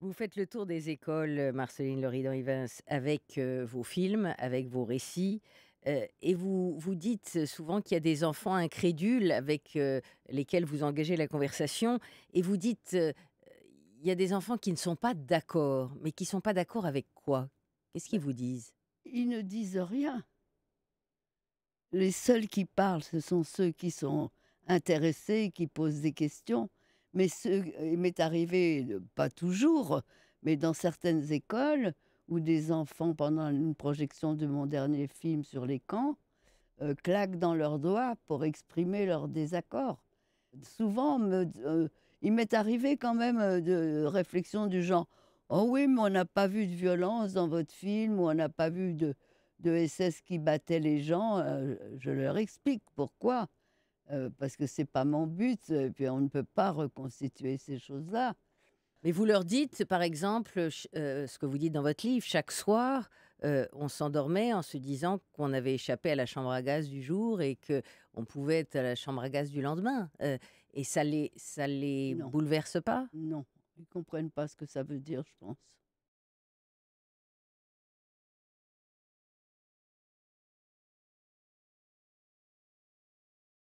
Vous faites le tour des écoles, Marceline Loridan-Ivens, avec vos films, avec vos récits, et vous dites souvent qu'il y a des enfants incrédules avec lesquels vous engagez la conversation, et vous dites il y a des enfants qui ne sont pas d'accord, mais qui ne sont pas d'accord avec quoi? Qu'est-ce qu'ils vous disent? Ils ne disent rien. Les seuls qui parlent, ce sont ceux qui sont intéressés, qui posent des questions. Mais il m'est arrivé, pas toujours, mais dans certaines écoles, où des enfants, pendant une projection de mon dernier film sur les camps, claquent dans leurs doigts pour exprimer leur désaccord. Souvent, il m'est arrivé quand même de réflexions du genre « Oh oui, mais on n'a pas vu de violence dans votre film, ou on n'a pas vu de SS qui battait les gens. » Je leur explique pourquoi. Parce que c'est pas mon but, et puis on ne peut pas reconstituer ces choses-là. Mais vous leur dites, par exemple, ce que vous dites dans votre livre, chaque soir, on s'endormait en se disant qu'on avait échappé à la chambre à gaz du jour et qu'on pouvait être à la chambre à gaz du lendemain. Et ça les bouleverse pas? Non, ils ne comprennent pas ce que ça veut dire, je pense.